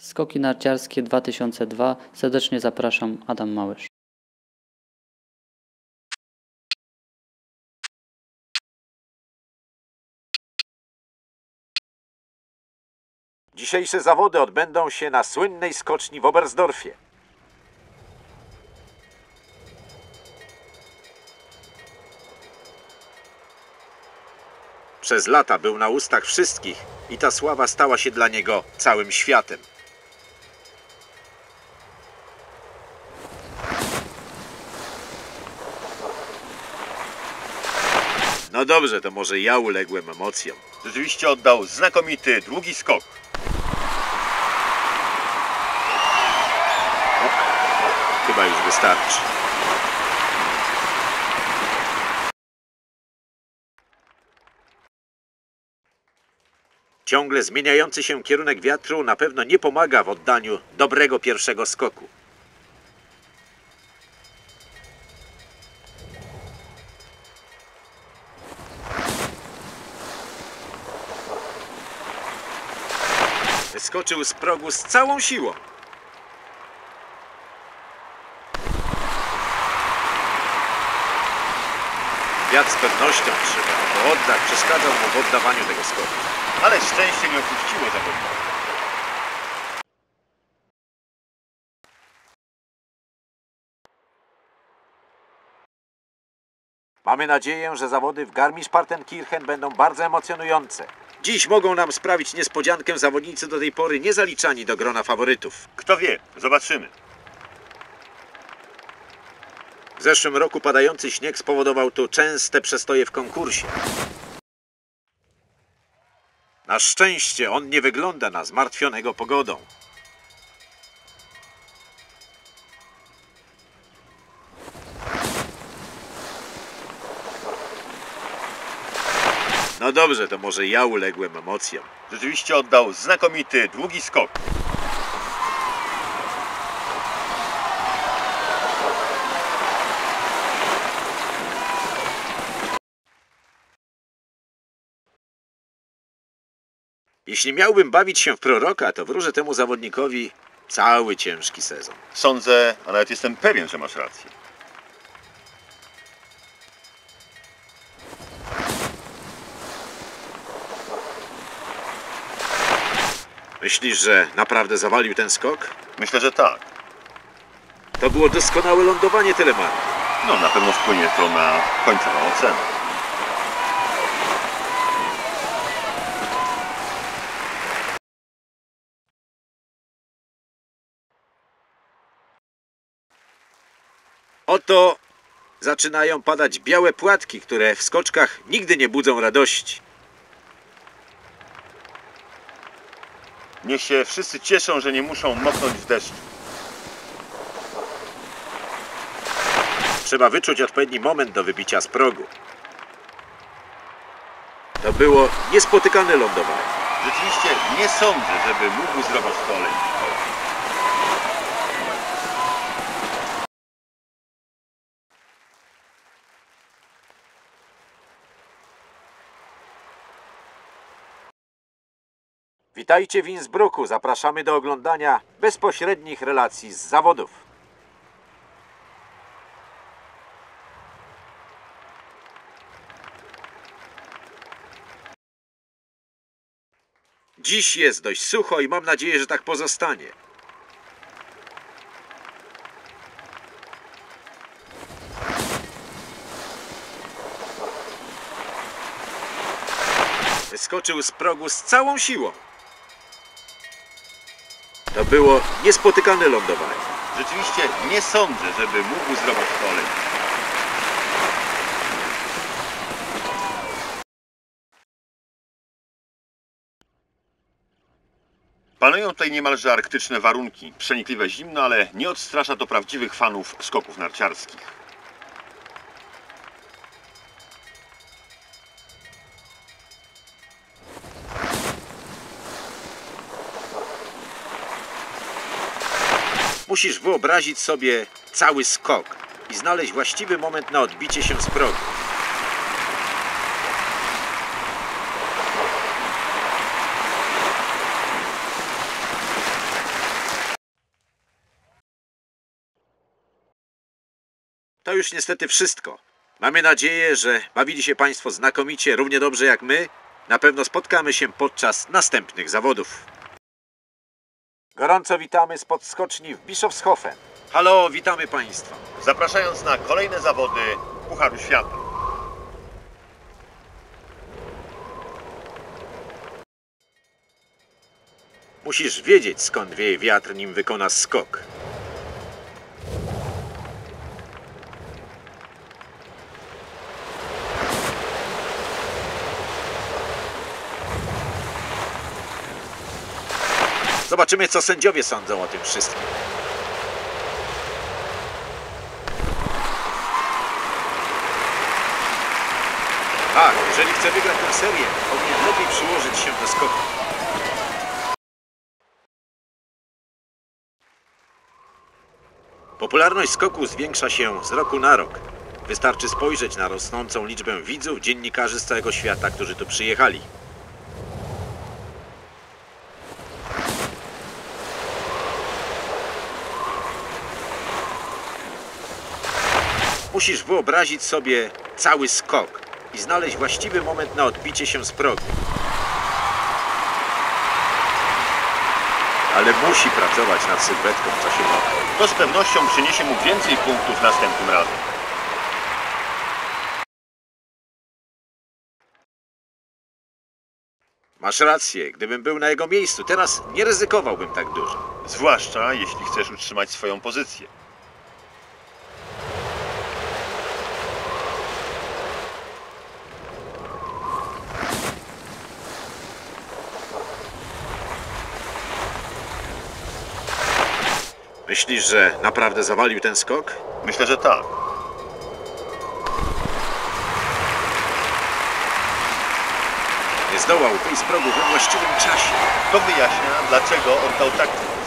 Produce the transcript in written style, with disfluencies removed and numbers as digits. Skoki narciarskie 2002. Serdecznie zapraszam, Adam Małysz. Dzisiejsze zawody odbędą się na słynnej skoczni w Oberstdorfie. Przez lata był na ustach wszystkich i ta sława stała się dla niego całym światem. No dobrze, to może ja uległem emocjom. Rzeczywiście oddał znakomity długi skok. O, chyba już wystarczy. Ciągle zmieniający się kierunek wiatru na pewno nie pomaga w oddaniu dobrego pierwszego skoku. Skoczył z progu z całą siłą. Wiatr z pewnością trzymał, bo oddech przeszkadzał mu w oddawaniu tego skoku. Ale szczęście nie opuściło zawodnika. Mamy nadzieję, że zawody w Garmisch-Partenkirchen będą bardzo emocjonujące. Dziś mogą nam sprawić niespodziankę zawodnicy do tej pory niezaliczani do grona faworytów. Kto wie, zobaczymy. W zeszłym roku padający śnieg spowodował tu częste przestoje w konkursie. Na szczęście on nie wygląda na zmartwionego pogodą. No dobrze, to może ja uległem emocjom. Rzeczywiście oddał znakomity długi skok. Jeśli miałbym bawić się w proroka, to wróżę temu zawodnikowi cały ciężki sezon. Sądzę, a nawet jestem pewien, że masz rację. Myślisz, że naprawdę zawalił ten skok? Myślę, że tak. To było doskonałe lądowanie Telemana. No, na pewno wpłynie to na końcową ocenę. Oto zaczynają padać białe płatki, które w skoczkach nigdy nie budzą radości. Niech się wszyscy cieszą, że nie muszą moknąć w deszczu. Trzeba wyczuć odpowiedni moment do wybicia z progu. To było niespotykane lądowanie. Rzeczywiście nie sądzę, żeby mógł zrobić kolej. Witajcie w Innsbrucku. Zapraszamy do oglądania bezpośrednich relacji z zawodów. Dziś jest dość sucho i mam nadzieję, że tak pozostanie. Wyskoczył z progu z całą siłą. To było niespotykane lądowanie. Rzeczywiście nie sądzę, żeby mógł zrobić kolej. Panują tutaj niemalże arktyczne warunki. Przenikliwe zimno, ale nie odstrasza to prawdziwych fanów skoków narciarskich. Musisz wyobrazić sobie cały skok i znaleźć właściwy moment na odbicie się z progu. To już niestety wszystko. Mamy nadzieję, że bawili się Państwo znakomicie, równie dobrze jak my. Na pewno spotkamy się podczas następnych zawodów. Gorąco witamy spod skoczni w Bischofshofen. Halo, witamy Państwa. Zapraszając na kolejne zawody Pucharu Świata. Musisz wiedzieć, skąd wieje wiatr, nim wykonasz skok. Zobaczymy, co sędziowie sądzą o tym wszystkim. Tak, jeżeli chce wygrać tę serię, powinien lepiej przyłożyć się do skoku. Popularność skoku zwiększa się z roku na rok. Wystarczy spojrzeć na rosnącą liczbę widzów, dziennikarzy z całego świata, którzy tu przyjechali. Musisz wyobrazić sobie cały skok i znaleźć właściwy moment na odbicie się z progu. Ale musi pracować nad sylwetką w czasie lotu. To z pewnością przyniesie mu więcej punktów następnym razem. Masz rację, gdybym był na jego miejscu, teraz nie ryzykowałbym tak dużo. Zwłaszcza jeśli chcesz utrzymać swoją pozycję. Myślisz, że naprawdę zawalił ten skok? Myślę, że tak. Nie zdołał wyjść z progu we właściwym czasie. To wyjaśnia, dlaczego oddał tak.